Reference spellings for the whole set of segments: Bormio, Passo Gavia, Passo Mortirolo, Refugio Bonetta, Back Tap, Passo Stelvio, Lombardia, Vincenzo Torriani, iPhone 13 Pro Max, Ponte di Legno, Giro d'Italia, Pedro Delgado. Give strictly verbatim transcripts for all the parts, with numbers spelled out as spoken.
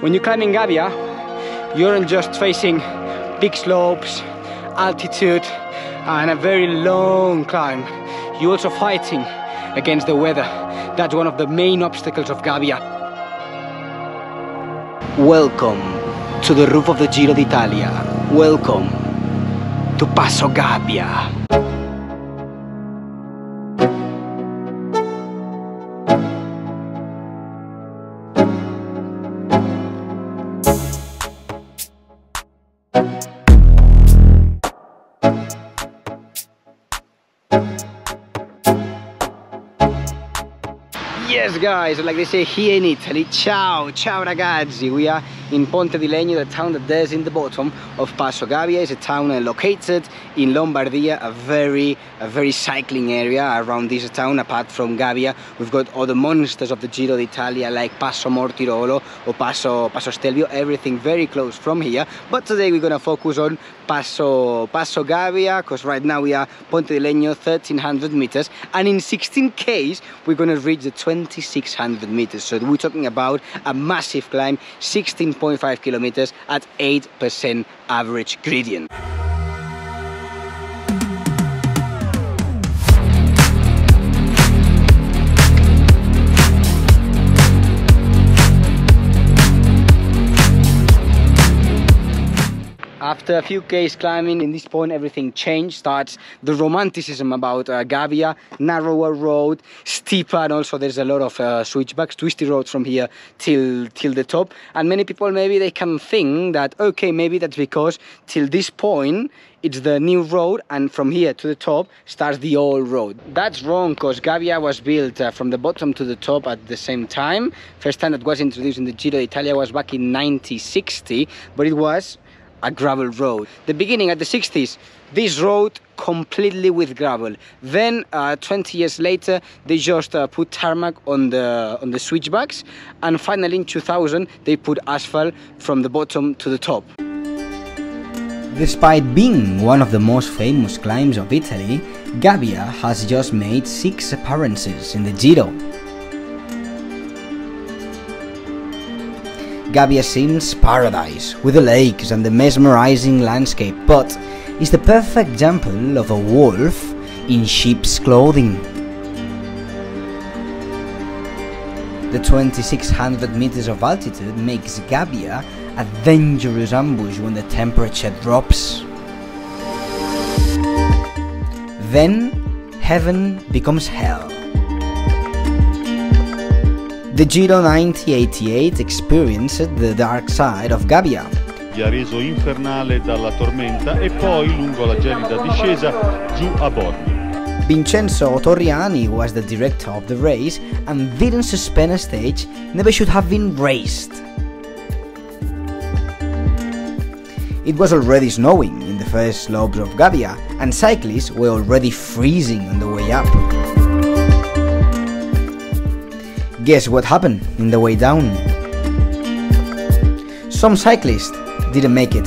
When you're climbing Gavia, you're not just facing big slopes, altitude, and a very long climb. You're also fighting against the weather. That's one of the main obstacles of Gavia. Welcome to the roof of the Giro d'Italia. Welcome to Passo Gavia. Yes guys, like they say here in Italy, ciao, ciao ragazzi. We are in Ponte di Legno, the town that is in the bottom of Passo Gavia. It's a town located in Lombardia, a very, a very cycling area around this town. Apart from Gavia, we've got other monsters of the Giro d'Italia like Passo Mortirolo or Passo, Passo Stelvio, everything very close from here. But today we're going to focus on Passo, Passo Gavia, because right now we are Ponte di Legno, thirteen hundred meters, and in sixteen Ks we're going to reach the twenty-six hundred meters. So we're talking about a massive climb, sixteen point five kilometers at eight percent average gradient. After a few Ks climbing, in this point everything changed. Starts the romanticism about uh, Gavia, narrower road, steeper, and also there's a lot of uh, switchbacks, twisty roads from here till till the top. And many people, maybe they can think that, okay, maybe that's because till this point it's the new road, and from here to the top starts the old road. That's wrong, because Gavia was built uh, from the bottom to the top at the same time. First time that was introduced in the Giro d'Italia was back in nineteen sixty, but it was a gravel road. The beginning at the sixties, this road completely with gravel. Then uh, twenty years later they just uh, put tarmac on the on the switchbacks, and finally in two thousand they put asphalt from the bottom to the top. Despite being one of the most famous climbs of Italy, Gavia has just made six appearances in the Giro. Gavia seems paradise, with the lakes and the mesmerizing landscape, but is the perfect example of a wolf in sheep's clothing. The twenty-six hundred meters of altitude makes Gavia a dangerous ambush when the temperature drops. Then heaven becomes hell. The Giro nineteen eighty-eight experienced the dark side of Gavia. Gli ha reso infernale dalla tormenta e poi lungo la gelida discesa giù a Bormio. Vincenzo Torriani was the director of the race and didn't suspend a stage never should have been raced. It was already snowing in the first slopes of Gavia, and cyclists were already freezing on the way up. Guess what happened in the way down? Some cyclists didn't make it.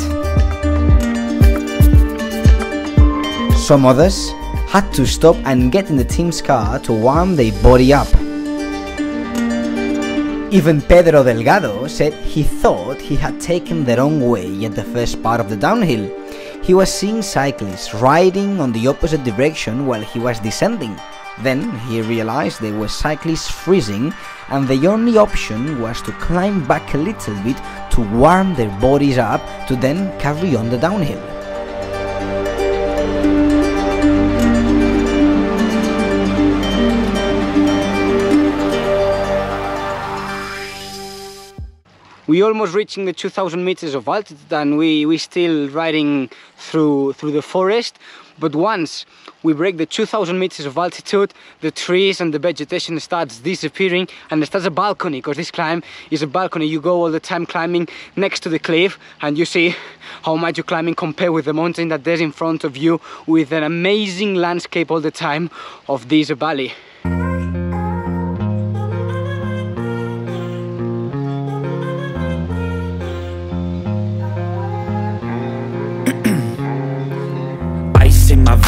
Some others had to stop and get in the team's car to warm their body up. Even Pedro Delgado said he thought he had taken the wrong way at the first part of the downhill. He was seeing cyclists riding on the opposite direction while he was descending. Then he realized they were cyclists freezing, and the only option was to climb back a little bit to warm their bodies up to then carry on the downhill. We're almost reaching the two thousand meters of altitude, and we, we're still riding through, through the forest. But once we break the two thousand meters of altitude, the trees and the vegetation starts disappearing, and there starts a balcony, because this climb is a balcony. You go all the time climbing next to the cliff, and you see how much you're climbing compared with the mountain that there's in front of you, with an amazing landscape all the time of this valley.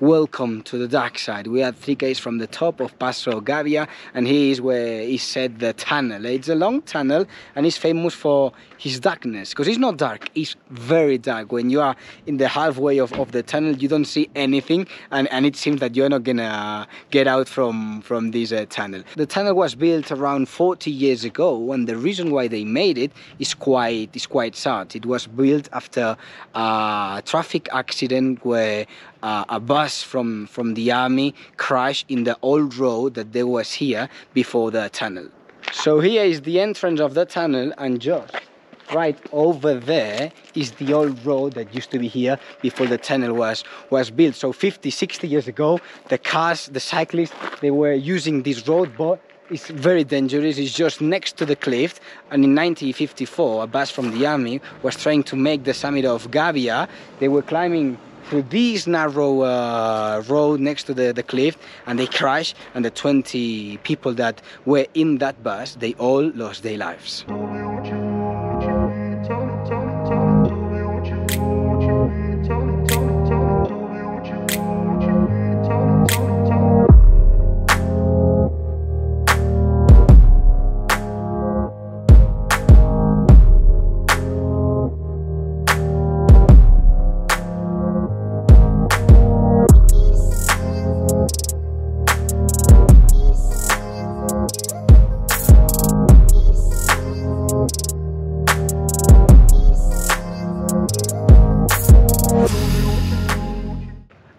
Welcome to the dark side. We are three k's from the top of Passo Gavia, and here is where he said the tunnel. It's a long tunnel and he's famous for his darkness, because it's not dark, it's very dark. When you are in the halfway of, of the tunnel, you don't see anything, and, and it seems that you're not gonna get out from, from this uh, tunnel. The tunnel was built around forty years ago, and the reason why they made it is quite, is quite sad. It was built after a traffic accident where Uh, a bus from, from the army crashed in the old road that there was here before the tunnel. So here is the entrance of the tunnel, and just right over there is the old road that used to be here before the tunnel was, was built. So fifty, sixty years ago, the cars, the cyclists, they were using this road, but it's very dangerous. It's just next to the cliff, and in nineteen fifty-four, a bus from the army was trying to make the summit of Gavia. They were climbing through this narrow uh, road next to the, the cliff, and they crashed, and the twenty people that were in that bus, they all lost their lives.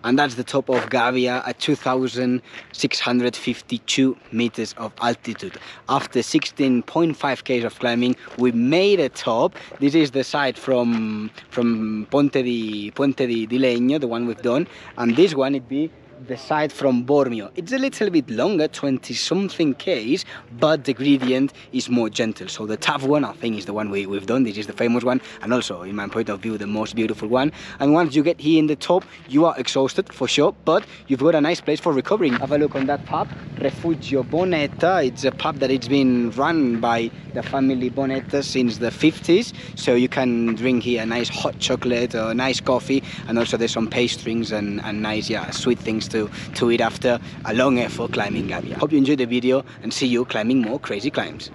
And that's the top of Gavia at two thousand six hundred fifty-two meters of altitude. After sixteen point five k's of climbing, we made a top. This is the side from, from Ponte di, Ponte di Legno, the one we've done. And this one, it'd be the side from Bormio. It's a little bit longer, twenty something k's, but the gradient is more gentle. So the tough one, I think, is the one we, we've done. This is the famous one, and also, in my point of view, the most beautiful one. And once you get here in the top, you are exhausted for sure, but you've got a nice place for recovering. Have a look on that pub, Refugio Bonetta. It's a pub that it's been run by the family Bonetta since the fifties, so you can drink here a nice hot chocolate or a nice coffee, and also there's some pastries and, and nice, yeah, sweet things to, to eat after a long effort climbing Gavia. Hope you enjoyed the video, and see you climbing more crazy climbs.